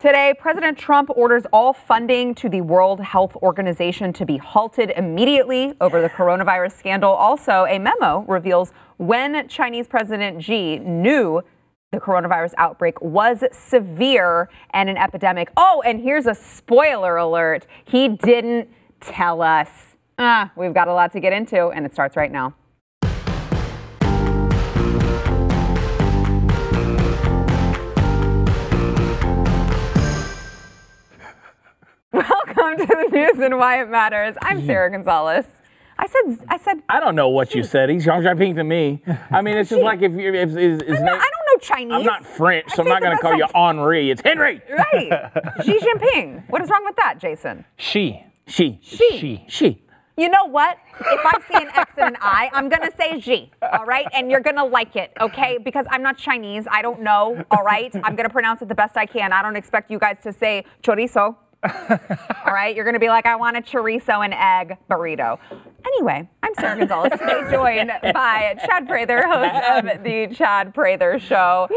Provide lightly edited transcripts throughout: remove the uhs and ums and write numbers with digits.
Today, President Trump orders all funding to the World Health Organization to be halted immediately over the coronavirus scandal. Also, a memo reveals when Chinese President Xi knew the coronavirus outbreak was severe and an epidemic. Oh, and here's a spoiler alert. He didn't tell us. We've got a lot to get into, and it starts right now. Welcome to the News and Why It Matters. I'm Sara Gonzales. I said. I don't know what you said. He's Xi Jinping to me. I mean, it's just like if you. I don't know Chinese. I'm not French, so I'm not going to call you Henri. It's Henry. Right. Xi Jinping. What is wrong with that, Jason? She. You know what? If I see an X and an I, I'm going to say Xi, all right? And you're going to like it, okay? Because I'm not Chinese. I don't know, all right? I'm going to pronounce it the best I can. I don't expect you guys to say chorizo. All right, you're going to be like, I want a chorizo and egg burrito. Anyway, I'm Sara Gonzales, today joined by Chad Prather, host of The Chad Prather Show,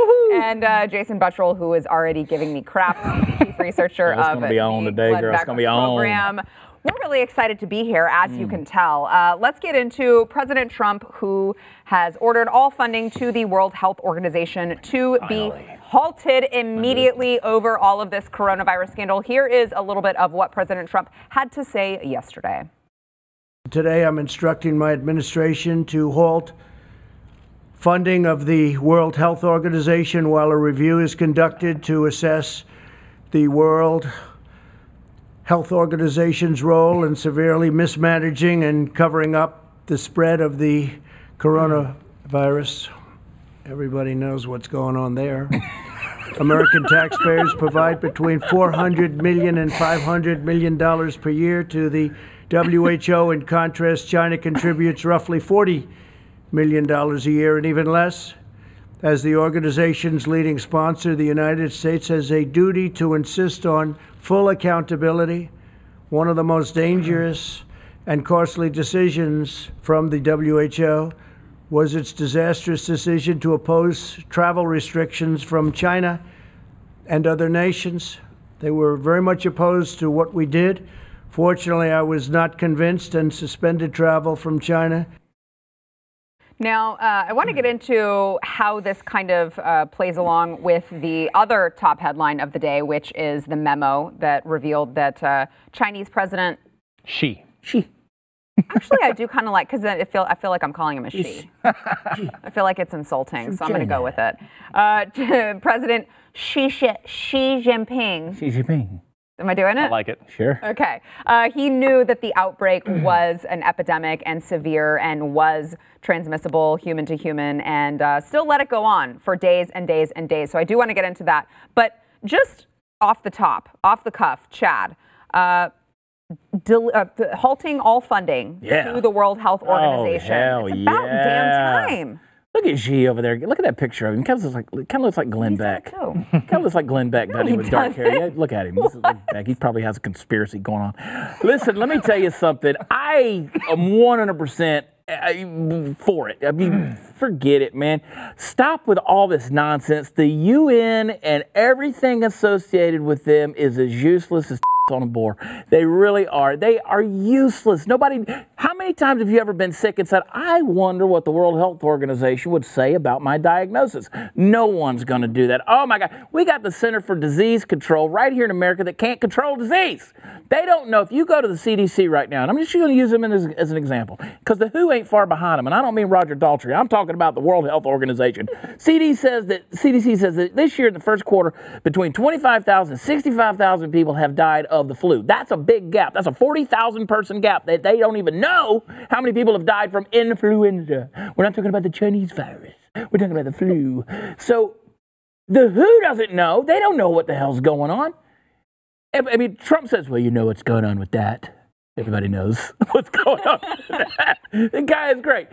and Jason Buttrell, who is already giving me crap, chief researcher of the Bloodbuck Program. We're really excited to be here, as you can tell. Let's get into President Trump, who has ordered all funding to the World Health Organization to be halted immediately over all of this coronavirus scandal. Here is a little bit of what President Trump had to say yesterday. Today, I'm instructing my administration to halt funding of the World Health Organization while a review is conducted to assess the World Health Organization's role in severely mismanaging and covering up the spread of the coronavirus. Everybody knows what's going on there. American taxpayers provide between $400 million and $500 million per year to the WHO. In contrast, China contributes roughly $40 million a year and even less. As the organization's leading sponsor, the United States has a duty to insist on full accountability. One of the most dangerous and costly decisions from the WHO was its disastrous decision to oppose travel restrictions from China and other nations. They were very much opposed to what we did. Fortunately, I was not convinced and suspended travel from China. Now, I want to get into how this kind of plays along with the other top headline of the day, which is the memo that revealed that Chinese President Xi. Actually, I do kind of like, because I feel like I'm calling him a she. I feel like it's insulting, so I'm going to go with it. President Xi Jinping. Am I doing it? I like it. Sure. Okay. He knew that the outbreak was an epidemic and severe and was transmissible human to human, and still let it go on for days and days and days. So I do want to get into that. But just off the top, off the cuff, Chad, halting all funding to the World Health Organization. Oh, hell it's about damn time. Look at Xi over there. Look at that picture of him. Kind of looks like Glenn Beck. Kind of looks like Glenn Beck, doesn't he, with dark hair? Yeah, look at him. This is like Beck. He probably has a conspiracy going on. Listen, let me tell you something. I am 100% for it. I mean, forget it, man. Stop with all this nonsense. The UN and everything associated with them is as useless as on a board. They really are. They are useless. Nobody. How many times have you ever been sick and said, I wonder what the World Health Organization would say about my diagnosis? No one's going to do that. Oh my God. We got the Center for Disease Control right here in America that can't control disease. They don't know. If you go to the CDC right now, and I'm just going to use them as an example, because the WHO ain't far behind them, and I don't mean Roger Daltrey. I'm talking about the World Health Organization. CDC says that this year in the first quarter, between 25,000 and 65,000 people have died of the flu. That's a big gap. That's a 40,000 person gap. They don't even know how many people have died from influenza. We're not talking about the Chinese virus. We're talking about the flu. So the WHO doesn't know. They don't know what the hell's going on. I mean, Trump says, well, you know what's going on with that. Everybody knows what's going on with that. The guy is great.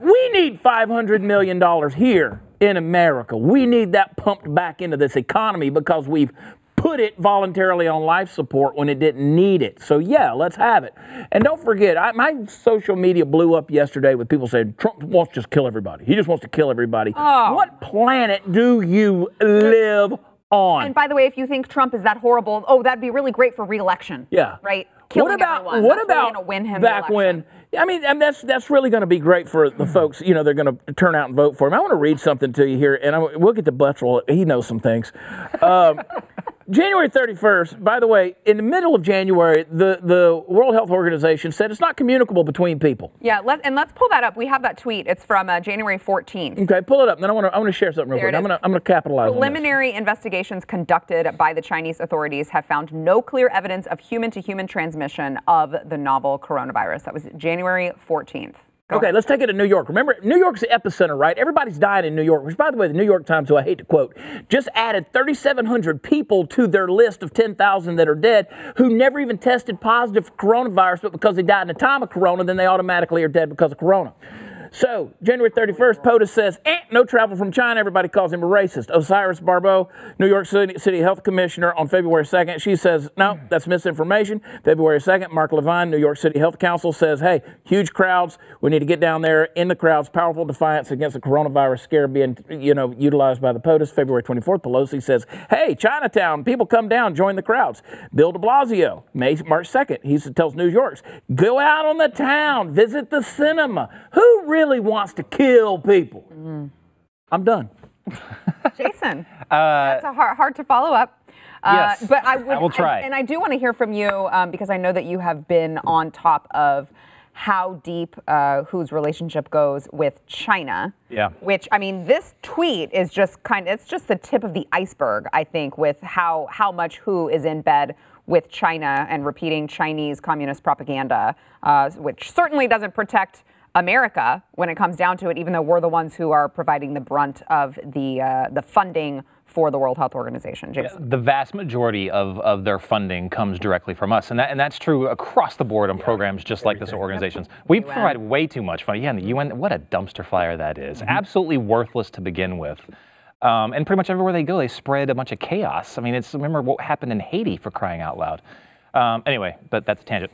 We need $500 million here in America. We need that pumped back into this economy because we've put it voluntarily on life support when it didn't need it. So, yeah, let's have it. And don't forget, my social media blew up yesterday with people saying, Trump wants to just kill everybody. He just wants to kill everybody. Oh. What planet do you live on. And by the way, if you think Trump is that horrible, oh, that'd be really great for reelection. Yeah. Right? Killing everyone. What about really win him back when? I mean, and that's really going to be great for the folks. You know, they're going to turn out and vote for him. I want to read something to you here, and we'll get to Buttrell. He knows some things. January 31st, by the way, in the middle of January, the World Health Organization said it's not communicable between people. Yeah, let's pull that up. We have that tweet. It's from January 14th. Okay, pull it up. Then I want to share something real quick. I'm going to capitalize on this. Preliminary investigations conducted by the Chinese authorities have found no clear evidence of human-to-human transmission of the novel coronavirus. That was January 14th. Okay, let's take it to New York. Remember, New York's the epicenter, right? Everybody's dying in New York, which, by the way, the New York Times, who I hate to quote, just added 3,700 people to their list of 10,000 that are dead who never even tested positive for coronavirus, but because they died in the time of corona, then they automatically are dead because of corona. So, January 31st, POTUS says, no travel from China. Everybody calls him a racist. Osiris Barbeau, New York City Health Commissioner, on February 2nd, she says, no, that's misinformation. February 2nd, Mark Levine, New York City Health Council, says, hey, huge crowds. We need to get down there in the crowds. Powerful defiance against the coronavirus scare being, utilized by the POTUS. February 24th, Pelosi says, hey, Chinatown, people come down, join the crowds. Bill de Blasio, March 2nd, he tells New Yorkers, go out on the town, visit the cinema. Who really wants to kill people? I'm done. Jason, that's a hard to follow up. Yes, but I will try. And I do want to hear from you because I know that you have been on top of how deep whose relationship goes with China. Yeah. Which, I mean, this tweet is just it's just the tip of the iceberg, I think, with how much who is in bed with China and repeating Chinese communist propaganda, which certainly doesn't protect America, when it comes down to it, even though we're the ones who are providing the brunt of the funding for the World Health Organization. Jason. The vast majority of their funding comes directly from us, and that's true across the board on programs just like this organizations. We provide way too much funding. Yeah, and the UN, what a dumpster fire that is. Absolutely worthless to begin with. And pretty much everywhere they go, they spread a bunch of chaos. I mean, remember what happened in Haiti, for crying out loud. Anyway, but that's a tangent.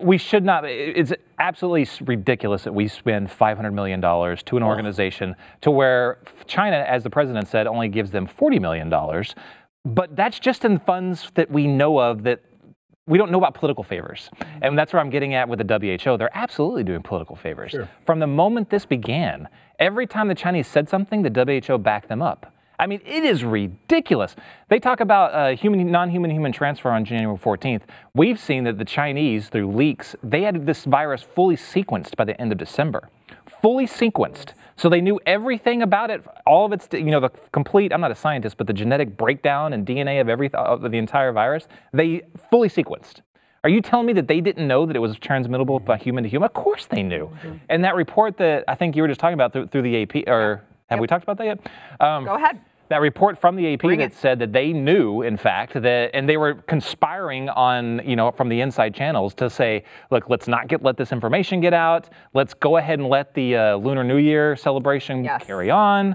We should not. It's absolutely ridiculous that we spend $500 million to an organization to where China, as the president said, only gives them $40 million. But that's just in funds that we know of that we don't know about political favors. And that's where I'm getting at with the WHO. They're absolutely doing political favors. Sure. From the moment this began, every time the Chinese said something, the WHO backed them up. I mean, it is ridiculous. They talk about non-human-human transfer on January 14th. We've seen that the Chinese, through leaks, they had this virus fully sequenced by the end of December. Fully sequenced. So they knew everything about it, all of its, the complete, I'm not a scientist, but the genetic breakdown and DNA of the entire virus, they fully sequenced. Are you telling me that they didn't know that it was transmittable by human to human? Of course they knew. And that report that I think you were just talking about through the AP, or... Have we talked about that yet? Go ahead. That report from the AP that said that they knew, in fact, that, and they were conspiring on, from the inside channels to say, look, let's not let this information get out. Let's go ahead and let the Lunar New Year celebration carry on.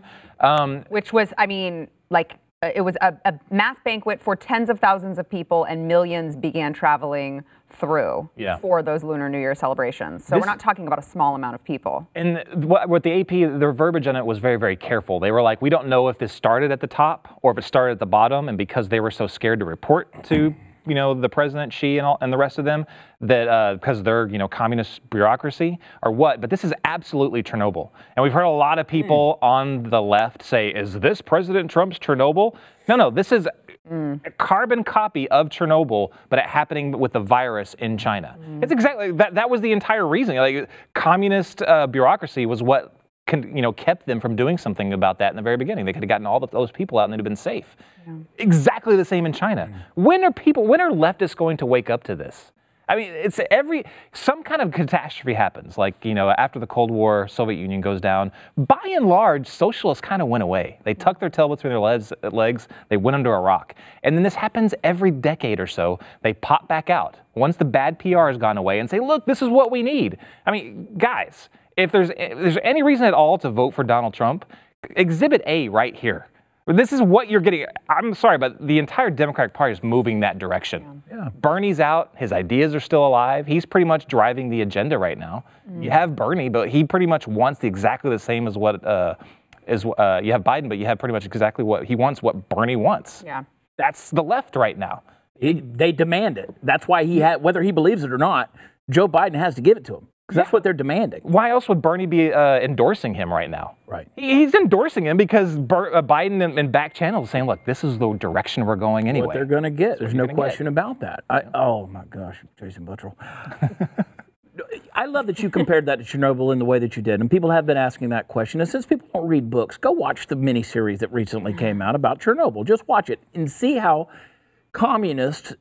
Which was, I mean, like, it was a mass banquet for tens of thousands of people, and millions began traveling through for those Lunar New Year celebrations. So we're not talking about a small amount of people. And what the AP, their verbiage on it was very, very careful. They were like, we don't know if this started at the top or if it started at the bottom, and because they were so scared to report to the president, Xi, and the rest of them, that because they're communist bureaucracy or what. But this is absolutely Chernobyl, and we've heard a lot of people on the left say, "Is this President Trump's Chernobyl?" No, this is a carbon copy of Chernobyl, but it happening with the virus in China. It's exactly that. That was the entire reason. Like communist bureaucracy was what kept them from doing something about that in the very beginning. They could have gotten all of those people out and they'd have been safe. Yeah. Exactly the same in China. Yeah. When are leftists going to wake up to this? I mean, it's some kind of catastrophe happens. Like, after the Cold War, Soviet Union goes down. By and large, socialists kind of went away. They tucked their tail between their legs. They went under a rock. And then this happens every decade or so. They pop back out once the bad PR has gone away and say, look, this is what we need. I mean, guys, if there's any reason at all to vote for Donald Trump, Exhibit A right here. This is what you're getting. I'm sorry, but the entire Democratic Party is moving that direction. Yeah. Bernie's out. His ideas are still alive. He's pretty much driving the agenda right now. You have Bernie, but he pretty much wants exactly the same as what as you have Biden, but you have pretty much exactly what he wants, what Bernie wants. Yeah, that's the left right now. They demand it. That's why he had, whether he believes it or not, Joe Biden has to give it to him. That's what they're demanding. Why else would Bernie be endorsing him right now? Right. He's endorsing him because Biden and back channels saying, look, this is the direction we're going anyway. What they're going to get. There's no question about that. Oh, my gosh, Jason Buttrell. I love that you compared that to Chernobyl in the way that you did. And people have been asking that question. And since people don't read books, go watch the miniseries that recently came out about Chernobyl. Just watch it and see how communists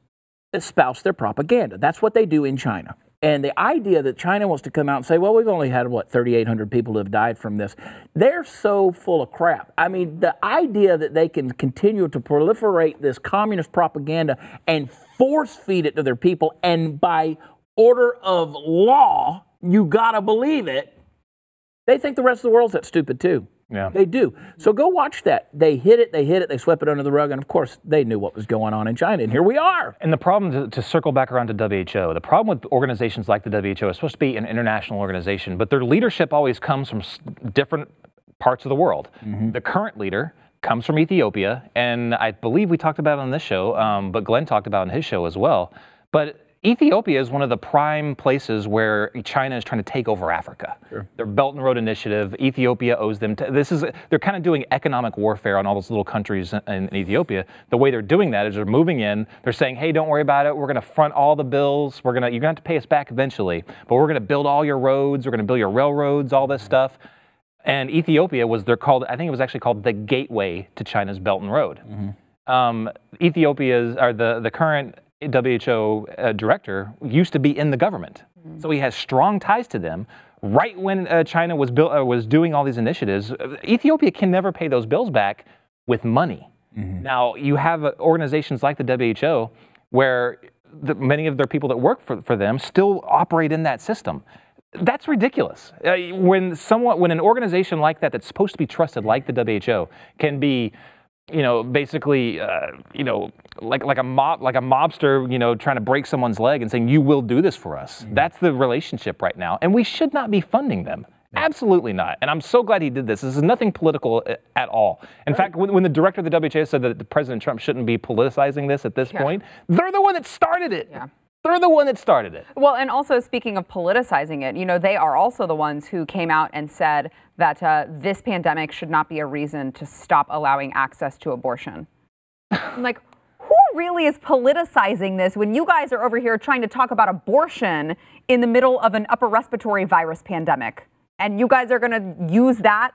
espouse their propaganda. That's what they do in China. And the idea that China wants to come out and say, well, we've only had, what, 3,800 people who have died from this. They're so full of crap. I mean, the idea that they can continue to proliferate this communist propaganda and force feed it to their people, and by order of law, you got to believe it. They think the rest of the world's that stupid, too. Yeah. They do. So go watch that. They hit it, they swept it under the rug, and of course they knew what was going on in China, and here we are. And the problem, to circle back around to WHO, the problem with organizations like the WHO is supposed to be an international organization, but their leadership always comes from different parts of the world. Mm-hmm. The current leader comes from Ethiopia, and I believe we talked about it on this show, but Glenn talked about it on his show as well, but Ethiopia is one of the prime places where China is trying to take over Africa. Sure. Their Belt and Road Initiative, Ethiopia owes them. They're kind of doing economic warfare on all those little countries in Ethiopia. The way they're doing that is they're moving in. They're saying, hey, don't worry about it. We're going to front all the bills. You're going to have to pay us back eventually. But we're going to build all your roads. We're going to build your railroads, all this stuff. And Ethiopia was actually called the gateway to China's Belt and Road. Mm-hmm. The current WHO director used to be in the government, so he has strong ties to them. Right when China was doing all these initiatives, Ethiopia can never pay those bills back with money. Mm-hmm. Now you have organizations like the WHO where many of their people that work for them still operate in that system. That's ridiculous. When an organization like that that's supposed to be trusted, like the WHO, can be, basically, like a mobster, trying to break someone's leg and saying, you will do this for us. Mm-hmm. That's the relationship right now. And we should not be funding them. No. Absolutely not. And I'm so glad he did this. This is nothing political at all. In fact, when the director of the WHO said that President Trump shouldn't be politicizing this at this point, they're the one that started it. Yeah. They're the one that started it. Well, and also speaking of politicizing it, they are also the ones who came out and said that this pandemic should not be a reason to stop allowing access to abortion. I'm like, who really is politicizing this when you guys are over here trying to talk about abortion in the middle of an upper respiratory virus pandemic? And you guys are going to use that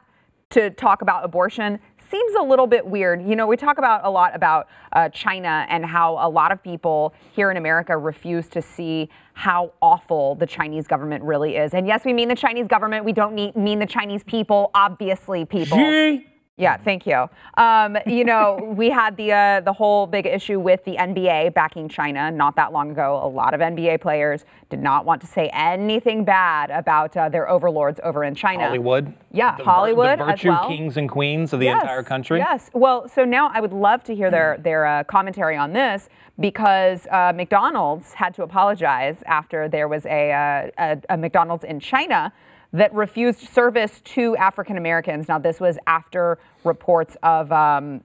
to talk about abortion? Seems a little bit weird. We talk a lot about China and how a lot of people here in America refuse to see how awful the Chinese government really is. And yes, we mean the Chinese government. We don't mean the Chinese people, obviously, people. Gee. Yeah, thank you. We had the whole big issue with the NBA backing China not that long ago. A lot of NBA players did not want to say anything bad about their overlords over in China. Hollywood. Yeah, Hollywood as well. The virtue kings and queens of the entire country. Yes. Well, so now I would love to hear their commentary on this, because McDonald's had to apologize after there was a McDonald's in China that refused service to African Americans. Now, this was after reports of a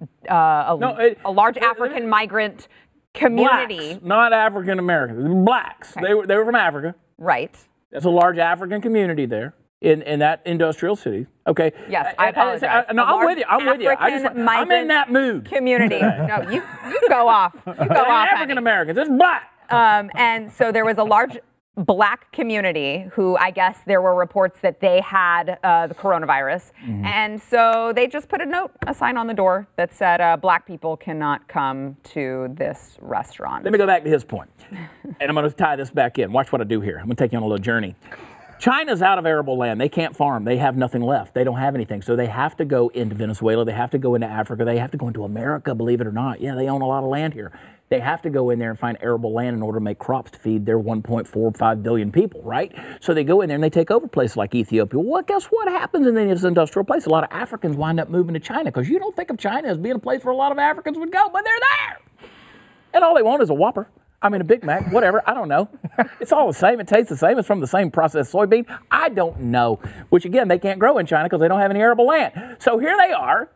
large African migrant community. Blacks, not African Americans. Blacks. Okay. They were from Africa. Right. That's a large African community there in that industrial city. Okay. Yes, I apologize. I'm with you. I'm in that mood. Community. No, you go off. You go off. African Americans. It's black. And so there was a large Black community who, I guess there were reports that they had the coronavirus. Mm-hmm. And so they just put a sign on the door that said Black people cannot come to this restaurant. Let me go back to his point. And I'm going to tie this back in. Watch what I do here. I'm going to take you on a little journey. China's out of arable land. They can't farm. They have nothing left. They don't have anything. So they have to go into Venezuela. They have to go into Africa. They have to go into America, believe it or not. Yeah, they own a lot of land here. They have to go in there and find arable land in order to make crops to feed their 1.45 billion people, right? So they go in there and they take over places like Ethiopia. Well, guess what happens in this industrial place? A lot of Africans wind up moving to China, because you don't think of China as being a place where a lot of Africans would go, but they're there. And all they want is a Whopper. I mean, a Big Mac, whatever, I don't know. It's all the same. It tastes the same. It's from the same processed soybean. I don't know. Which, again, they can't grow in China because they don't have any arable land. So here they are.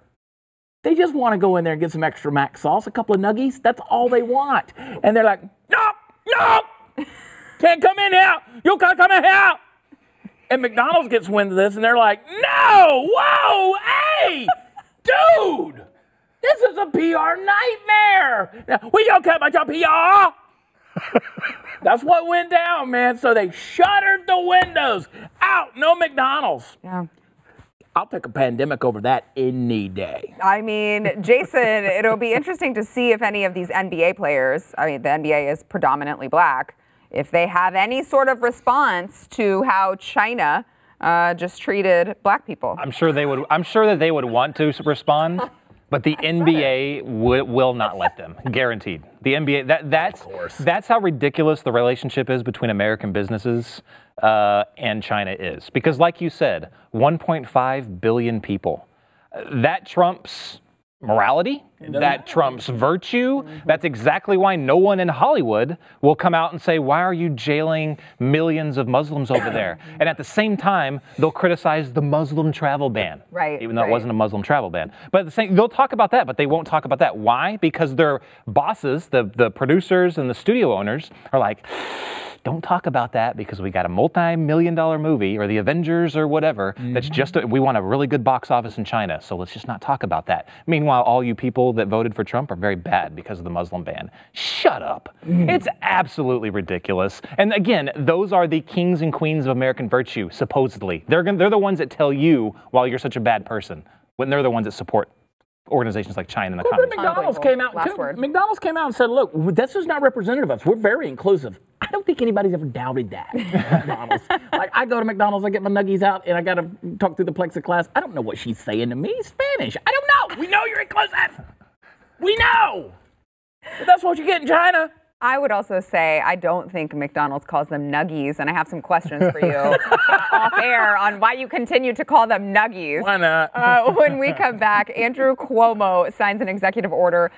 They just want to go in there and get some extra mac sauce, a couple of nuggies. That's all they want. And they're like, no, can't come in here. You can't come in here. And McDonald's gets wind of this, and they're like, no, whoa, hey, dude, this is a PR nightmare. Now, we don't care about your PR. That's what went down, man. So they shuttered the windows. Out, no McDonald's. Yeah. I'll take a pandemic over that any day. I mean, Jason, it'll be interesting to see if any of these NBA players, I mean, the NBA is predominantly black, if they have any sort of response to how China just treated black people. I'm sure they would. I'm sure that they would want to respond. But the NBA will not let them, guaranteed. The NBA, that's how ridiculous the relationship is between American businesses and China is. Because like you said, 1.5 billion people. That trumps morality. That trumps virtue. That's exactly why no one in Hollywood will come out and say, why are you jailing millions of Muslims over there? And at the same time, they'll criticize the Muslim travel ban. Right. Even though it wasn't a Muslim travel ban. But at the same, they'll talk about that, but they won't talk about that. Why? Because their bosses, the producers and the studio owners are like, don't talk about that because we got a multi-million-dollar movie or the Avengers or whatever. That's just, we want a really good box office in China. So let's just not talk about that. Meanwhile, all you people that voted for Trump are very bad because of the Muslim ban. Shut up. It's absolutely ridiculous. And again, those are the kings and queens of American virtue, supposedly. They're the ones that tell you why you're such a bad person, when they're the ones that support organizations like China and the communists. McDonald's came out and said, look, this is not representative of us. We're very inclusive. I don't think anybody's ever doubted that. McDonald's. Like, I go to McDonald's, I get my nuggies out, and I got to talk through the plexiglass. I don't know what she's saying to me. Spanish. I don't know. We know you're inclusive. We know. But that's what you get in China. I would also say I don't think McDonald's calls them nuggies, and I have some questions for you off air on why you continue to call them nuggies. Why not? When we come back, Andrew Cuomo signs an executive order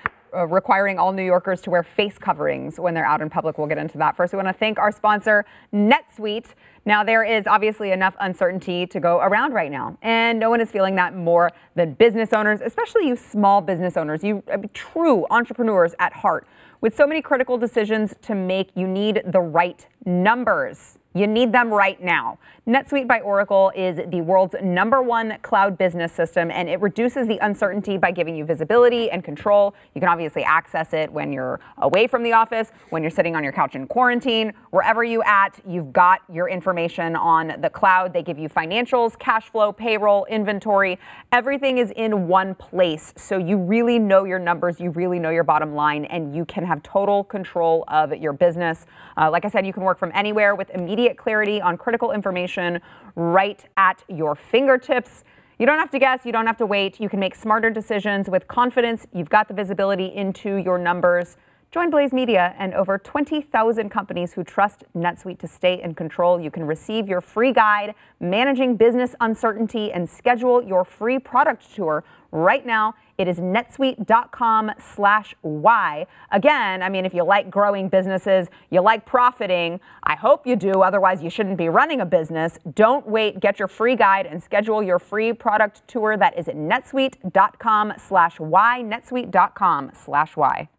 requiring all New Yorkers to wear face coverings when they're out in public. We'll get into that. First, we want to thank our sponsor, NetSuite. Now, there is obviously enough uncertainty to go around right now, and no one is feeling that more than business owners, especially you small business owners, you true entrepreneurs at heart. With so many critical decisions to make, you need the right numbers. You need them right now. NetSuite by Oracle is the world's #1 cloud business system, and it reduces the uncertainty by giving you visibility and control. You can obviously access it when you're away from the office, when you're sitting on your couch in quarantine, wherever you're at, you've got your information on the cloud. They give you financials, cash flow, payroll, inventory. Everything is in one place, so you really know your numbers, you really know your bottom line, and you can have total control of your business. Like I said, you can work from anywhere with immediate clarity on critical information right at your fingertips. You don't have to guess. You don't have to wait. You can make smarter decisions with confidence. You've got the visibility into your numbers. Join Blaze Media and over 20,000 companies who trust NetSuite to stay in control. You can receive your free guide, Managing Business Uncertainty, and schedule your free product tour right now. It is netsuite.com/Y. Again, I mean, if you like growing businesses, you like profiting, I hope you do. Otherwise, you shouldn't be running a business. Don't wait. Get your free guide and schedule your free product tour. That is at netsuite.com/Y, netsuite.com/Y.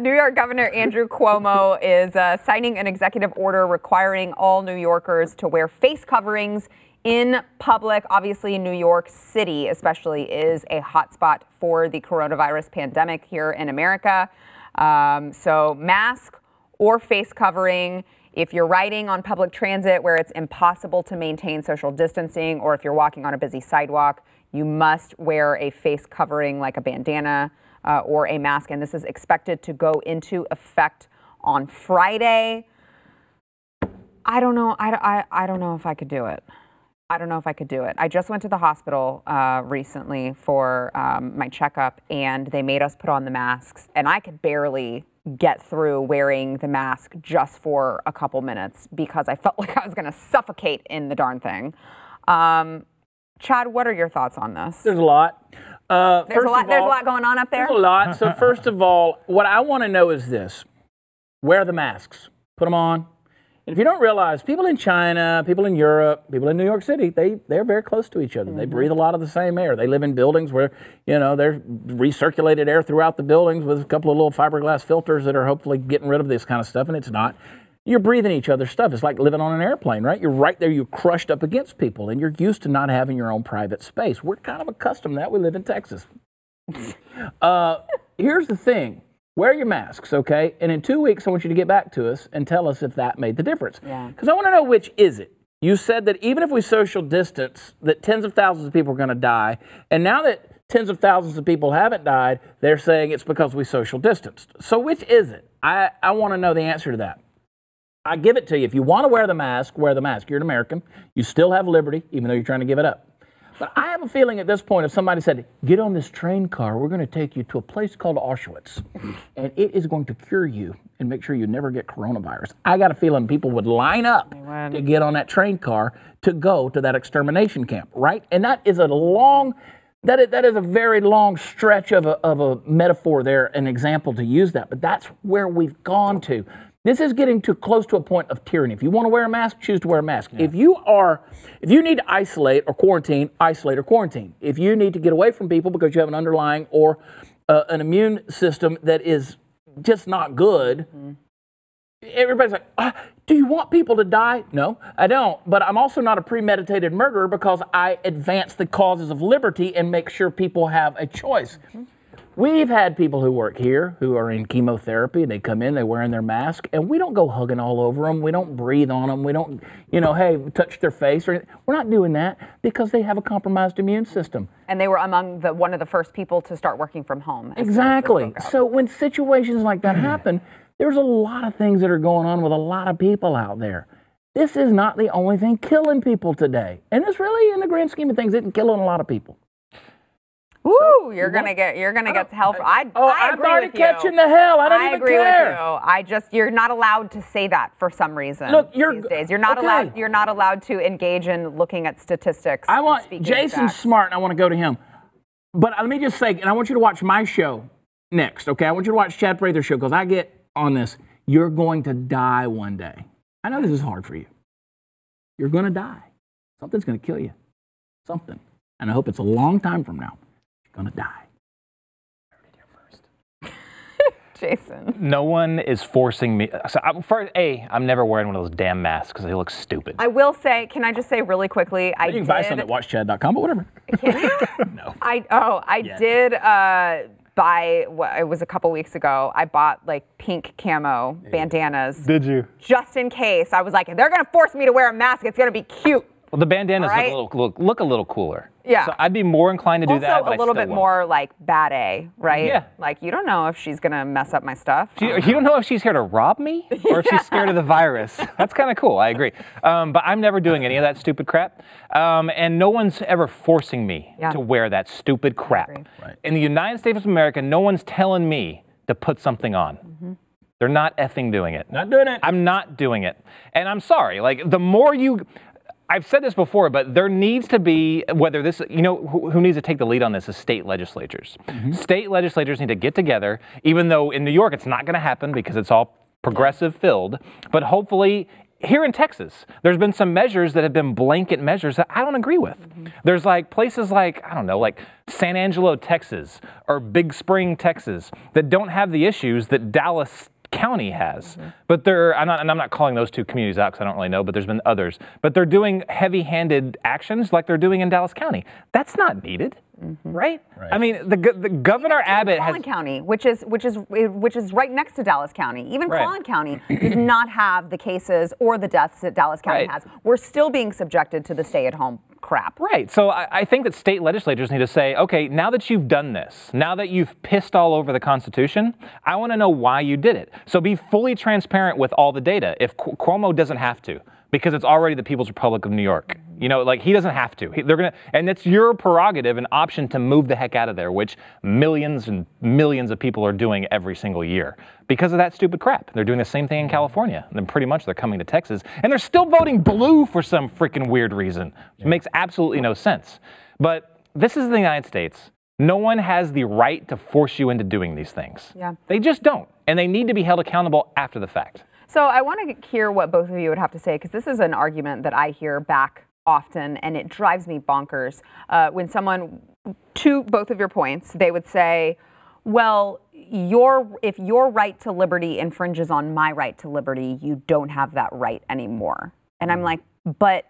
New York Governor Andrew Cuomo is signing an executive order requiring all New Yorkers to wear face coverings in public. Obviously, New York City especially is a hotspot for the coronavirus pandemic here in America. So mask or face covering. If you're riding on public transit where it's impossible to maintain social distancing, or if you're walking on a busy sidewalk, you must wear a face covering like a bandana or a mask, and this is expected to go into effect on Friday. I don't know. I don't know if I could do it. I don't know if I could do it. I just went to the hospital recently for my checkup, and they made us put on the masks, and I could barely get through wearing the mask just for a couple minutes because I felt like I was going to suffocate in the darn thing. Chad, what are your thoughts on this? There's a lot. There's a lot going on up there? There's a lot. So first of all, what I want to know is this. wear the masks. Put them on. And if you don't realize, people in China, people in Europe, people in New York City, they're very close to each other. Mm-hmm. They breathe a lot of the same air. They live in buildings where, you know, there's recirculated air throughout the buildings with a couple of little fiberglass filters that are hopefully getting rid of this kind of stuff, and it's not. You're breathing each other's stuff. It's like living on an airplane, right? You're right there. You're crushed up against people, and you're used to not having your own private space. We're kind of accustomed to that. We live in Texas. Here's the thing. Wear your masks, okay? And in 2 weeks, I want you to get back to us and tell us if that made the difference. Yeah. Because I want to know which is it. You said that even if we social distance, that tens of thousands of people are going to die. And now that tens of thousands of people haven't died, they're saying it's because we social distanced. So which is it? I want to know the answer to that. I give it to you. If you want to wear the mask, wear the mask. You're an American. You still have liberty, even though you're trying to give it up. But I have a feeling at this point, if somebody said, get on this train car, we're going to take you to a place called Auschwitz, and it is going to cure you and make sure you never get coronavirus. I got a feeling people would line up to get on that train car to go to that extermination camp, right? And that is a long, that is a very long stretch of a metaphor there, an example to use that. But that's where we've gone to. This is getting too close to a point of tyranny. If you want to wear a mask, choose to wear a mask. Yeah. If you need to isolate or quarantine, isolate or quarantine. If you need to get away from people because you have an underlying or an immune system that is just not good, everybody's like, do you want people to die? No, I don't. But I'm also not a premeditated murderer because I advance the causes of liberty and make sure people have a choice. Mm-hmm. We've had people who work here who are in chemotherapy, and they come in, they're wearing their mask, and we don't go hugging all over them. We don't breathe on them. We don't, you know, hey, touch their face. Or anything. We're not doing that because they have a compromised immune system. And they were among one of the first people to start working from home. Exactly. So when situations like that happen, there's a lot of things that are going on with a lot of people out there. This is not the only thing killing people today. And it's really, in the grand scheme of things, isn't killing a lot of people. Ooh, you're gonna get help. I agree with you. Catching the hell. I don't even care. I just you're not allowed to say that for some reason. Look, these days you're not allowed. You're not allowed to engage in looking at statistics. I want Jason's smart, and I want to go to him. But let me just say, and I want you to watch my show next, okay? I want you to watch Chad Prather's show because I get on this. You're going to die one day. I know this is hard for you. You're gonna die. Something's gonna kill you. Something, and I hope it's a long time from now. Gonna die. First. Jason. No one is forcing me. So I'm never wearing one of those damn masks because they look stupid. I will say, can I just say really quickly? You can buy some at watchchad.com, but whatever. Can you? No. It was a couple weeks ago, I bought like pink camo bandanas. Did you? Just in case. I was like, if they're gonna force me to wear a mask, it's gonna be cute. Well, the bandanas look a little cooler. Yeah. So I'd be more inclined to do that. Also, a little bit more like bad A, right? Yeah. Like, you don't know if she's going to mess up my stuff. You don't know if she's here to rob me or if she's scared of the virus. That's kind of cool. I agree. But I'm never doing any of that stupid crap. And no one's ever forcing me to wear that stupid crap. Right. In the United States of America, no one's telling me to put something on. Mm-hmm. They're not effing doing it. Not doing it. I'm not doing it. And I'm sorry. Like, the more you... I've said this before, but there needs to be, whether this, you know, who needs to take the lead on this is state legislatures. Mm-hmm. State legislators need to get together, even though in New York it's not going to happen because it's all progressive filled, but hopefully here in Texas, there's been some measures that have been blanket measures that I don't agree with. Mm-hmm. There's like places like, I don't know, like San Angelo, Texas, or Big Spring, Texas, that don't have the issues that Dallas County has, but I'm not calling those two communities out because I don't really know, but there's been others, but they're doing heavy-handed actions like they're doing in Dallas County. That's not needed, right? I mean, the Governor Abbott has... Collin County, which is right next to Dallas County. Even Collin County does not have the cases or the deaths that Dallas County has. We're still being subjected to the stay-at-home crap. Right. So I think that state legislators need to say, okay, now that you've done this, now that you've pissed all over the Constitution, I want to know why you did it. So be fully transparent with all the data. If Cuomo doesn't have to, because it's already the People's Republic of New York. You know, like, he doesn't have to. And that's your prerogative and option to move the heck out of there, which millions and millions of people are doing every single year because of that stupid crap. They're doing the same thing in California. And then pretty much they're coming to Texas. And they're still voting blue for some freaking weird reason. It makes absolutely no sense. But this is the United States. No one has the right to force you into doing these things. Yeah. They just don't. And they need to be held accountable after the fact. So I want to hear what both of you would have to say, because this is an argument that I hear back often, and it drives me bonkers. When someone, to both of your points, they would say, well, if your right to liberty infringes on my right to liberty, you don't have that right anymore. And I'm like, but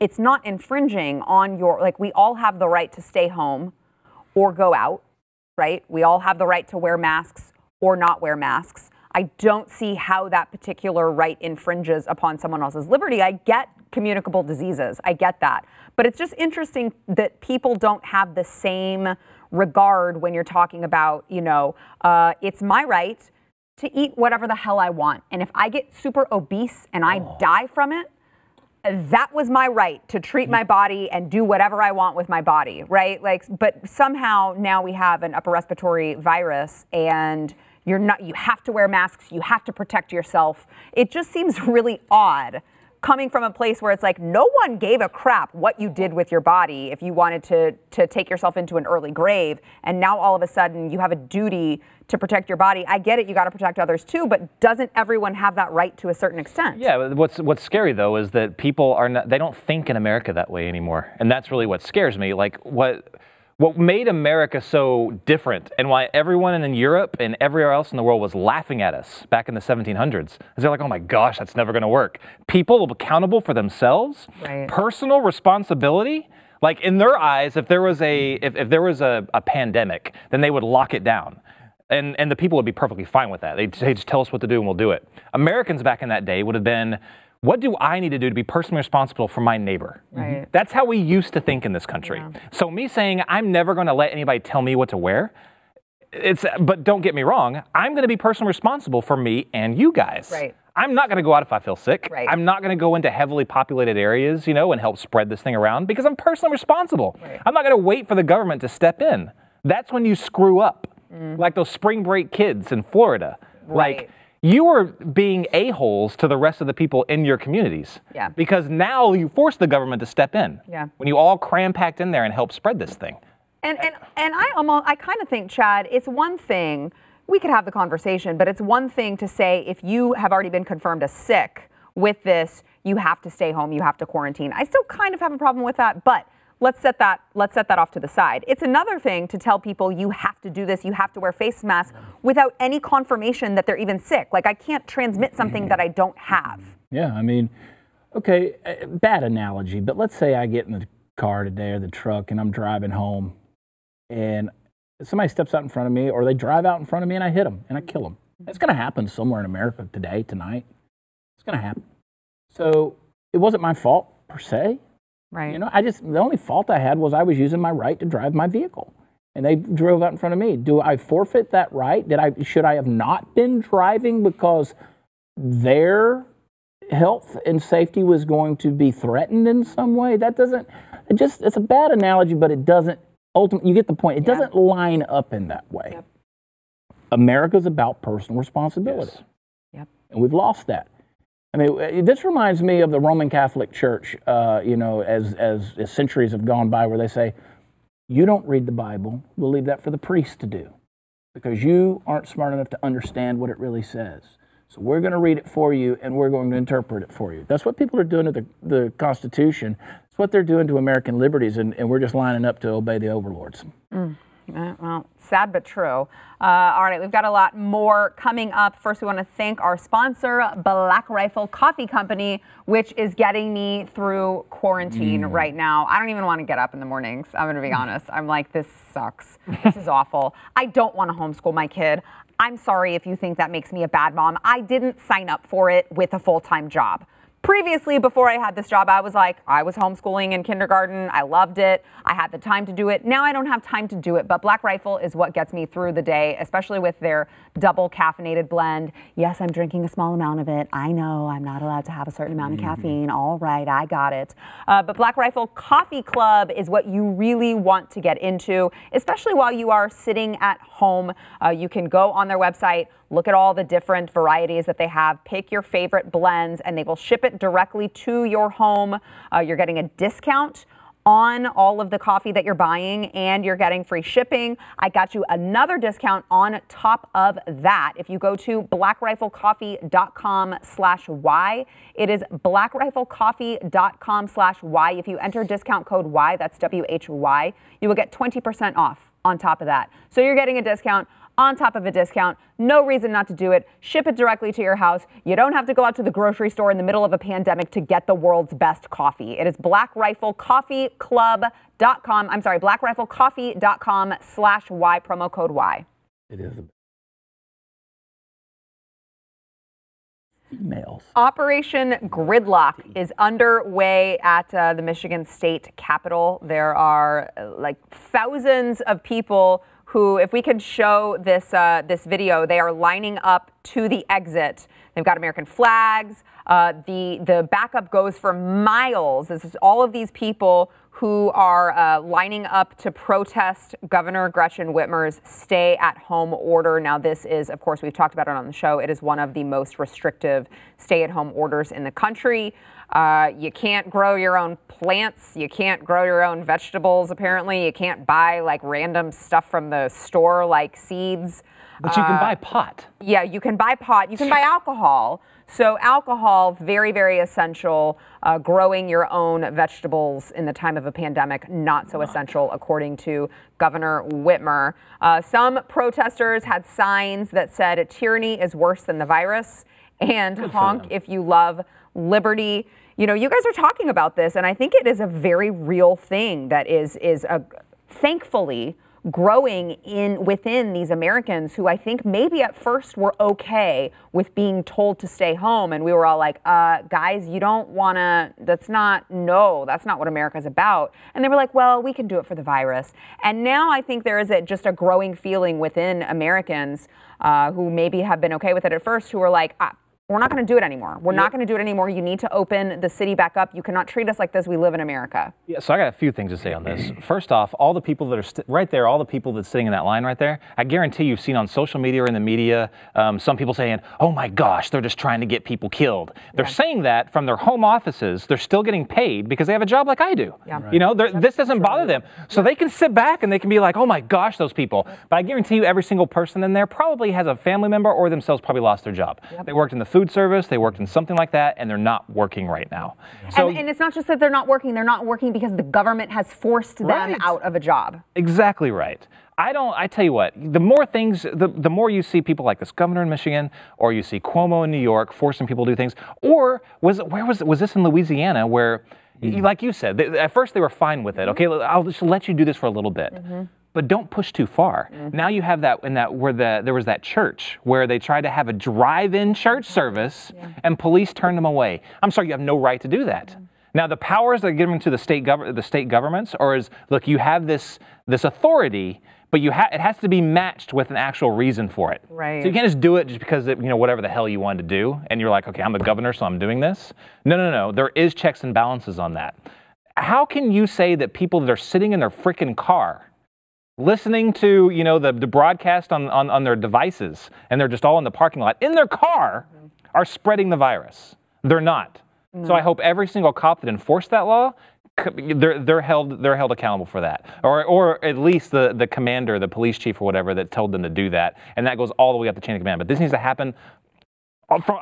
it's not infringing on your, like, we all have the right to stay home or go out, right? We all have the right to wear masks or not wear masks. I don't see how that particular right infringes upon someone else's liberty. I get communicable diseases. I get that. But it's just interesting that people don't have the same regard when you're talking about, you know, it's my right to eat whatever the hell I want. And if I get super obese and I die from it, that was my right to treat my body and do whatever I want with my body, right? Like, but somehow now we have an upper respiratory virus, and you're not, you have to wear masks, you have to protect yourself. It just seems really odd coming from a place where it's like no one gave a crap what you did with your body if you wanted to take yourself into an early grave, and now all of a sudden you have a duty to protect your body. I get it, you got to protect others too, but doesn't everyone have that right to a certain extent? Yeah, what's scary though is that people are not, they don't think in America that way anymore, and that's really what scares me. Like what made America so different, and why everyone in Europe and everywhere else in the world was laughing at us back in the 1700s, is they're like, oh my gosh, that's never going to work. People are accountable for themselves, right. Personal responsibility. Like in their eyes, if there was a pandemic, then they would lock it down. And the people would be perfectly fine with that. They'd just tell us what to do and we'll do it. Americans back in that day would have been, what do I need to do to be personally responsible for my neighbor? Right. That's how we used to think in this country. Yeah. So me saying I'm never going to let anybody tell me what to wear, but don't get me wrong, I'm going to be personally responsible for me and you guys. Right. I'm not going to go out if I feel sick. Right. I'm not going to go into heavily populated areas, you know, and help spread this thing around because I'm personally responsible. Right. I'm not going to wait for the government to step in. That's when you screw up, like those spring break kids in Florida. Right. Like, you are being a-holes to the rest of the people in your communities. Yeah. Because now you force the government to step in. Yeah. When you all cram-packed in there and help spread this thing. And I kind of think, Chad, it's one thing, we could have the conversation, but it's one thing to say if you have already been confirmed as sick with this, you have to stay home, you have to quarantine. I still kind of have a problem with that, but Let's set that off to the side. It's another thing to tell people you have to do this, you have to wear face masks without any confirmation that they're even sick. Like, I can't transmit something that I don't have. Yeah, I mean, okay, bad analogy, but let's say I get in the car today or the truck and I'm driving home and somebody steps out in front of me or they drive out in front of me and I hit them and I kill them. That's going to happen somewhere in America today, tonight. It's going to happen. So it wasn't my fault per se. Right. You know, the only fault I had was I was using my right to drive my vehicle, and they drove out in front of me. Do I forfeit that right? Should I have not been driving because their health and safety was going to be threatened in some way? That doesn't, it's a bad analogy, but it doesn't, ultimately, you get the point. It doesn't line up in that way. Yep. America's about personal responsibility. Yes. Yep. And we've lost that. I mean, this reminds me of the Roman Catholic Church, you know, as centuries have gone by, where they say, you don't read the Bible, we'll leave that for the priest to do, because you aren't smart enough to understand what it really says. So we're going to read it for you, and we're going to interpret it for you. That's what people are doing to the Constitution. It's what they're doing to American liberties, and we're just lining up to obey the overlords. Mm. Well, sad but true. All right, we've got a lot more coming up. First, we want to thank our sponsor, Black Rifle Coffee Company, which is getting me through quarantine right now. I don't even want to get up in the mornings. I'm going to be honest. I'm like, this sucks. This is awful. I don't want to homeschool my kid. I'm sorry if you think that makes me a bad mom. I didn't sign up for it with a full-time job. Previously, before I had this job, I was like, I was homeschooling in kindergarten. I loved it. I had the time to do it. Now I don't have time to do it, but Black Rifle is what gets me through the day, especially with their double caffeinated blend. Yes, I'm drinking a small amount of it. I know I'm not allowed to have a certain amount of caffeine. All right, I got it. But Black Rifle Coffee Club is what you really want to get into, especially while you are sitting at home. You can go on their website, look at all the different varieties that they have, pick your favorite blends, and they will ship it directly to your home. You're getting a discount on all of the coffee that you're buying, and you're getting free shipping. I got you another discount on top of that. If you go to blackriflecoffee.com/Y, it is blackriflecoffee.com/Y. If you enter discount code Y, that's WHY, you will get 20% off on top of that. So you're getting a discount on top of a discount. No reason not to do it. Ship it directly to your house. You don't have to go out to the grocery store in the middle of a pandemic to get the world's best coffee. It is blackriflecoffeeclub.com. I'm sorry, blackriflecoffee.com/Y, promo code Y. It is. Emails. Operation Gridlock is underway at the Michigan State Capitol. There are like thousands of people who, if we could show this this video, they are lining up to the exit. They've got American flags. The backup goes for miles. This is all of these people who are lining up to protest Governor Gretchen Whitmer's stay-at-home order. Now, this is, of course, we've talked about it on the show. It is one of the most restrictive stay-at-home orders in the country. You can't grow your own plants. You can't grow your own vegetables, apparently. You can't buy, like, random stuff from the store, like seeds. But you can buy pot. Yeah, you can buy pot. You can buy alcohol. So alcohol, very, very essential. Growing your own vegetables in the time of a pandemic, not so essential, according to Governor Whitmer. Some protesters had signs that said, "Tyranny is worse than the virus," and "Honk if you love liberty." You know, you guys are talking about this, and I think it is a very real thing that is thankfully growing within these Americans who I think maybe at first were okay with being told to stay home, and we were all like, guys, you don't wanna, that's not what America's about. And they were like, well, we can do it for the virus. And now I think there is just a growing feeling within Americans who maybe have been okay with it at first, who are like, we're not gonna do it anymore. We're not gonna do it anymore. You need to open the city back up. You cannot treat us like this. We live in America. Yeah, so I got a few things to say on this. First off, all the people that are right there, all the people that's sitting in that line right there, I guarantee you've seen on social media or in the media, some people saying, oh my gosh, they're just trying to get people killed. They're saying that from their home offices. They're still getting paid because they have a job like I do. Yeah. Right. You know, this doesn't bother them. So they can sit back and they can be like, oh my gosh, those people. But I guarantee you every single person in there probably has a family member or themselves probably lost their job. Yep. They worked in the food service, they worked in something like that, and they're not working right now. So, and it's not just that they're not working because the government has forced them out of a job. Exactly right. I tell you what, the more things, the more you see people like this governor in Michigan, or you see Cuomo in New York forcing people to do things, or was this in Louisiana where, like you said, at first they were fine with it, okay, I'll just let you do this for a little bit. But don't push too far. Now you have that there was that church where they tried to have a drive-in church service and police turned them away. I'm sorry, you have no right to do that. Now the powers that are given to the state governments are look, you have this authority, but it has to be matched with an actual reason for it. Right. So you can't just do it just because whatever the hell you wanted to do, and you're like, okay, I'm the governor, so I'm doing this. No, no, no. There is checks and balances on that. How can you say that people that are sitting in their frickin' car, listening to the broadcast on their devices, and they're just all in the parking lot, in their car, are spreading the virus? They're not. So I hope every single cop that enforced that law, they're held accountable for that. Or at least the commander, the police chief or whatever that told them to do that, and that goes all the way up the chain of command. But this needs to happen,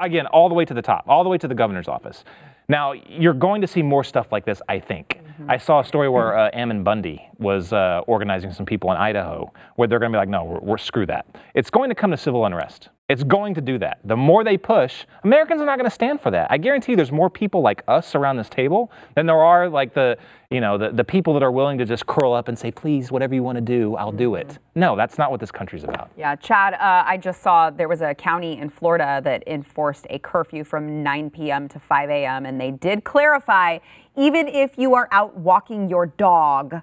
again, all the way to the top, all the way to the governor's office. Now, you're going to see more stuff like this, I think. I saw a story where Ammon Bundy was organizing some people in Idaho where they're going to be like, no, we're screw that. It's going to come to civil unrest. It's going to do that. The more they push, Americans are not going to stand for that. I guarantee you there's more people like us around this table than there are like the people that are willing to just curl up and say, please, whatever you want to do, I'll do it. No, that's not what this country's about. Yeah, Chad, I just saw there was a county in Florida that enforced a curfew from 9 p.m. to 5 a.m. and they did clarify, even if you are out walking your dog,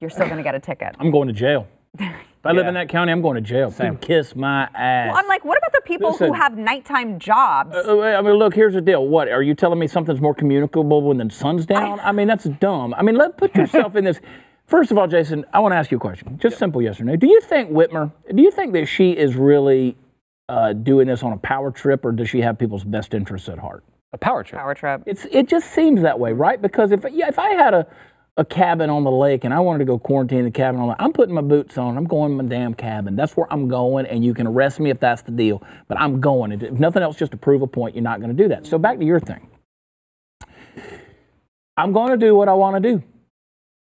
you're still going to get a ticket. I'm going to jail. If I live in that county, I'm going to jail. Sam, kiss my ass. Well, I'm like, what about the people who have nighttime jobs? I mean, look, here's the deal. What, are you telling me something's more communicable when the sun's down? I mean, that's dumb. I mean, put yourself in this. First of all, Jason, I want to ask you a question. Just simple yes or no. Do you think that she is really doing this on a power trip, or does she have people's best interests at heart? A power trip. It just seems that way, right? Because if I had a a cabin on the lake, and I wanted to go quarantine in the cabin on the lake. I'm putting my boots on. I'm going to my damn cabin. That's where I'm going, and you can arrest me if that's the deal. But I'm going. If nothing else, just to prove a point, you're not going to do that. So back to your thing. I'm going to do what I want to do.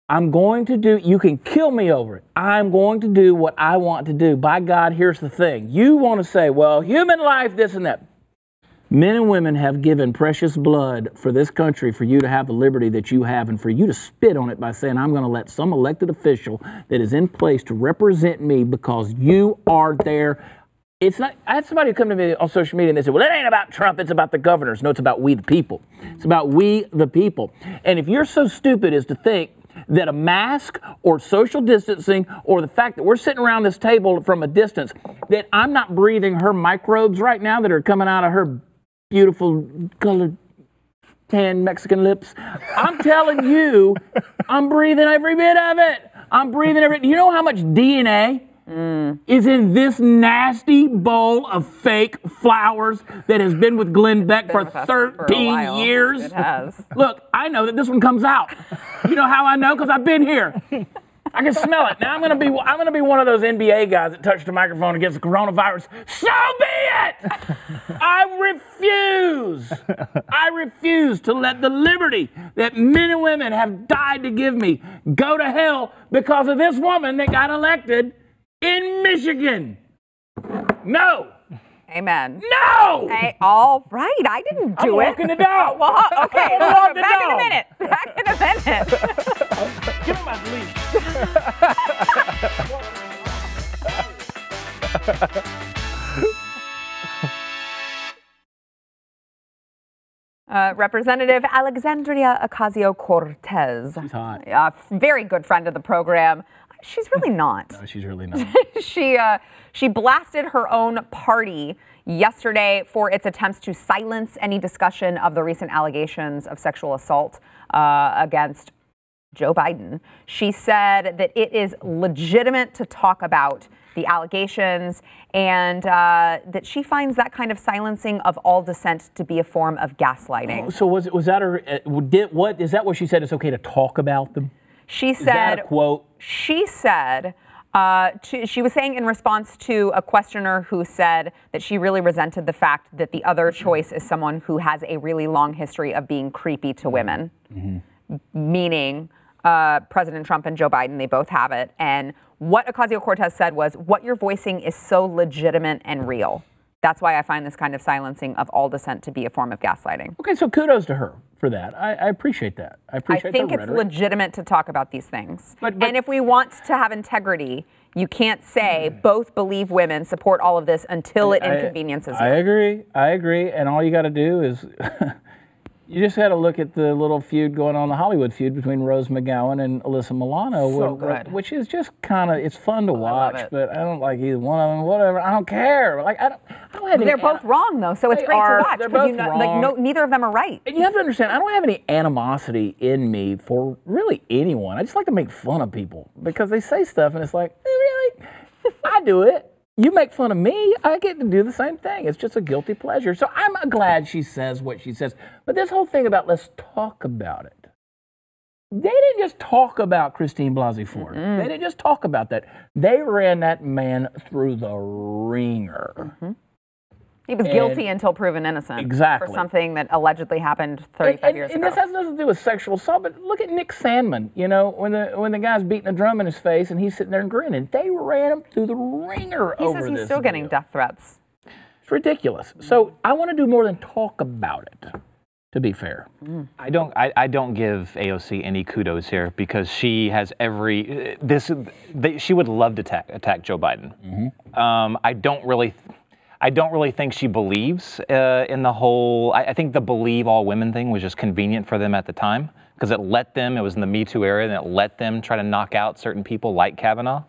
I'm going to do, you can kill me over it. I'm going to do what I want to do. By God, here's the thing. You want to say, well, human life, this and that. Men and women have given precious blood for this country for you to have the liberty that you have, and for you to spit on it by saying, I'm going to let some elected official that is in place to represent me because you are there. It's not, I had somebody come to me on social media and they said, well, it ain't about Trump, it's about the governors. No, it's about we the people. It's about we the people. And if you're so stupid as to think that a mask or social distancing or the fact that we're sitting around this table from a distance, that I'm not breathing her microbes right now that are coming out of her beautiful colored tan Mexican lips, I'm telling you, I'm breathing every bit of it. I'm breathing every... You know how much DNA is in this nasty bowl of fake flowers that has been with Glenn Beck for 13 years? It has. Look, I know that this one comes out. You know how I know? Because I've been here. I can smell it. Now I'm gonna be one of those NBA guys that touched the microphone and gets the coronavirus. So be it! I refuse to let the liberty that men and women have died to give me go to hell because of this woman that got elected in Michigan. No. Amen. No! Hey, all right. I didn't do it. I'm walking the dog. Okay, back in a minute. Back in a minute. Give me my leash. Representative Alexandria Ocasio-Cortez. She's hot. Very good friend of the program. She's really not. No, she's really not. She blasted her own party yesterday for its attempts to silence any discussion of the recent allegations of sexual assault against Joe Biden. She said that it is legitimate to talk about the allegations, and that she finds that kind of silencing of all dissent to be a form of gaslighting. So is that what she said? It's okay to talk about them? She said, is that a quote? She said, she was saying in response to a questioner who said that she really resented the fact that the other choice is someone who has a really long history of being creepy to women, meaning President Trump and Joe Biden, they both have it. And what Ocasio-Cortez said was, what you're voicing is so legitimate and real. That's why I find this kind of silencing of all dissent to be a form of gaslighting. Okay, so kudos to her for that. I appreciate that. I think it's legitimate to talk about these things. And if we want to have integrity, you can't say both believe women, support all of this until it inconveniences you. I agree. And all you got to do is... You just had a look at the little feud going on, the Hollywood feud between Rose McGowan and Alyssa Milano, which is just kind of, it's fun to watch, but I don't like either one of them, whatever. I don't care. Like, I don't have they're both wrong, though, so it's great to watch. They're both wrong. Like, no, neither of them are right. And you have to understand, I don't have any animosity in me for really anyone. I just like to make fun of people because they say stuff and it's like, really? I do it. You make fun of me, I get to do the same thing. It's just a guilty pleasure. So I'm glad she says what she says. But this whole thing about let's talk about it. They didn't just talk about Christine Blasey Ford. Mm-hmm. They didn't just talk about that. They ran that man through the ringer. Mm-hmm. He was guilty until proven innocent. Exactly. For something that allegedly happened 35 years ago. And this has nothing to do with sexual assault, but look at Nick Sandman. You know, when the guy's beating a drum in his face and he's sitting there and grinning, they ran him through the ringer over this. He says he's still getting death threats. It's ridiculous. So I want to do more than talk about it, to be fair. I don't give AOC any kudos here because she has she would love to attack Joe Biden. Mm-hmm. I don't really think she believes in the whole... I think the believe all women thing was just convenient for them at the time because it was in the Me Too era, and it let them try to knock out certain people like Kavanaugh.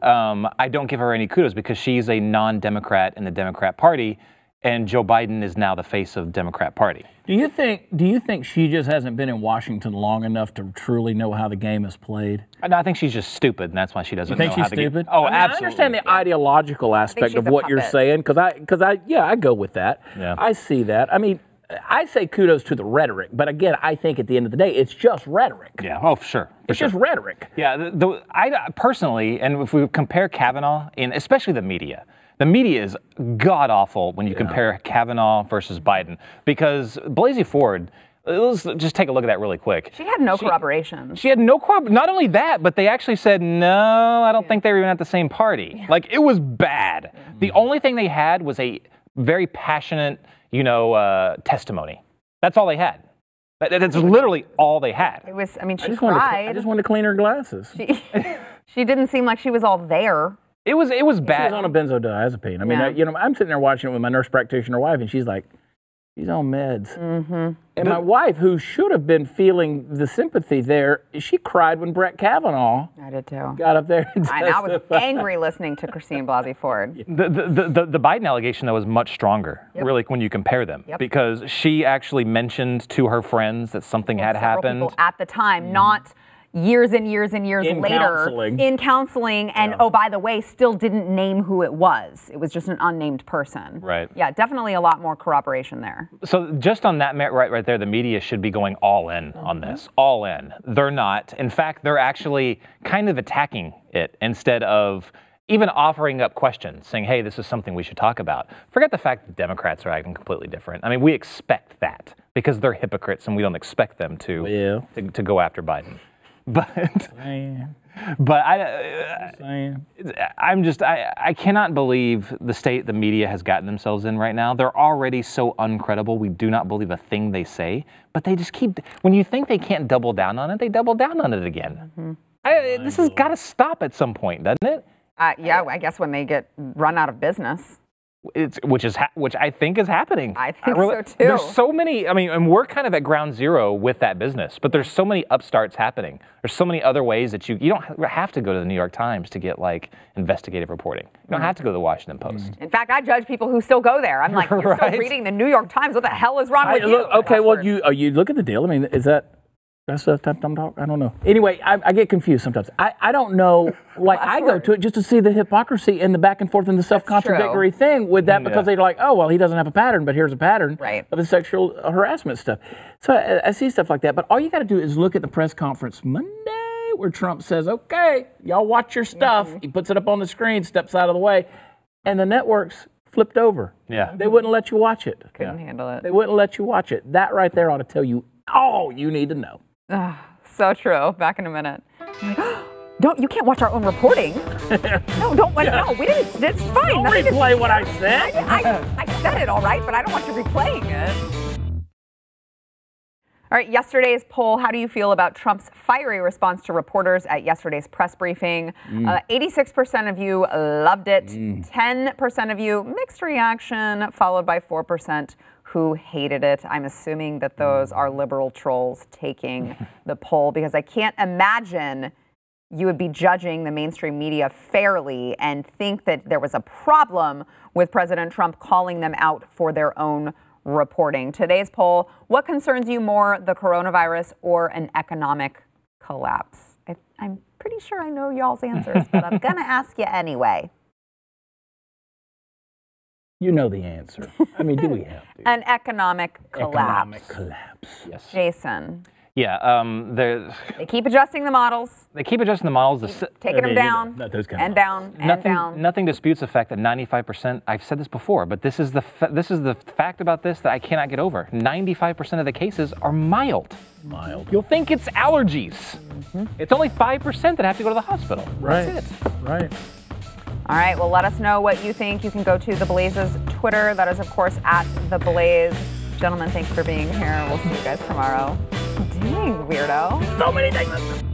I don't give her any kudos because she's a non-Democrat in the Democrat Party, and Joe Biden is now the face of the Democrat Party. Do you think she just hasn't been in Washington long enough to truly know how the game is played? No, I think she's just stupid, and that's why she doesn't know how the game... You think she's stupid? Oh, absolutely. I understand the ideological aspect of what you're saying, because I go with that. Yeah. I see that. I mean, I say kudos to the rhetoric, but again, I think at the end of the day, it's just rhetoric. Yeah, oh, sure. It's just rhetoric. Yeah, I personally, and if we compare Kavanaugh, and especially the media is god-awful when you compare Kavanaugh versus Biden, because Blasey Ford, let's just take a look at that really quick. She had no corroboration. She had no corroboration. Not only that, but they actually said, no, I don't think they were even at the same party. Yeah. Like, it was bad. Mm-hmm. The only thing they had was a very passionate, testimony. That's all they had. That's literally all they had. It was, I mean, she cried. I just wanted to clean her glasses. She didn't seem like she was all there. It was bad. She was on a benzodiazepine. I mean, I'm sitting there watching it with my nurse practitioner wife, and she's like, she's on meds. Mm-hmm. And my wife, who should have been feeling the sympathy there, she cried when Brett Kavanaugh got up there and testified. And I was angry listening to Christine Blasey Ford. The Biden allegation, though, is much stronger, really, when you compare them, because she actually mentioned to her friends that something had happened. At the time, not years and years and years later. In counseling. And, oh, by the way, still didn't name who it was. It was just an unnamed person. Right. Yeah, definitely a lot more corroboration there. So just on that merit right there, the media should be going all in on this. All in. They're not. In fact, they're actually kind of attacking it instead of even offering up questions, saying, hey, this is something we should talk about. Forget the fact that Democrats are acting completely different. I mean, we expect that because they're hypocrites and we don't expect them to go after Biden. But I cannot believe the state the media has gotten themselves in right now. They're already so uncredible. We do not believe a thing they say, but they just keep, when you think they can't double down on it, they double down on it again. Mm-hmm. This has got to stop at some point, doesn't it? I guess when they get run out of business. Which I think is happening. I think so too. There's so many, I mean, and we're kind of at ground zero with that business, but there's so many upstarts happening. There's so many other ways that you don't have to go to the New York Times to get like investigative reporting. You don't have to go to the Washington Post. In fact, I judge people who still go there. I'm like, you're still reading the New York Times. What the hell is wrong with you? Okay, well, you look at the deal. I mean, is that? That's a dumb talk. I don't know. Anyway, I get confused sometimes. I don't know. Like, I go to it just to see the hypocrisy and the back and forth and the self-contradictory thing with that because they're like, oh, well, he doesn't have a pattern, but here's a pattern of the sexual harassment stuff. So I see stuff like that. But all you got to do is look at the press conference Monday where Trump says, okay, y'all watch your stuff. He puts it up on the screen, steps out of the way, and the networks flipped over. Yeah. They wouldn't let you watch it. Couldn't handle it. They wouldn't let you watch it. That right there ought to tell you all you need to know. So true. Back in a minute. You can't watch our own reporting. No, we didn't. It's fine. Don't replay what I said. I said it all right, but I don't want you replaying it. All right, yesterday's poll, how do you feel about Trump's fiery response to reporters at yesterday's press briefing? 86% of you loved it. 10% of you, mixed reaction, followed by 4%. Who hated it. I'm assuming that those are liberal trolls taking the poll because I can't imagine you would be judging the mainstream media fairly and think that there was a problem with President Trump calling them out for their own reporting. Today's poll, what concerns you more, the coronavirus or an economic collapse? I'm pretty sure I know y'all's answers, but I'm going to ask you anyway. You know the answer. I mean, do we have to? An economic collapse. Economic collapse, yes. Jason. Yeah, they keep adjusting the models. They keep adjusting the models. Taking them down. Nothing disputes the fact that 95%, I've said this before, but this is the fact about this that I cannot get over. 95% of the cases are mild. Mild. You'll think it's allergies. It's only 5% that have to go to the hospital. Right. That's it. Right. All right, well, let us know what you think. You can go to The Blaze's Twitter. That is, of course, at The Blaze. Gentlemen, thanks for being here. We'll see you guys tomorrow. Dang, weirdo. So many things.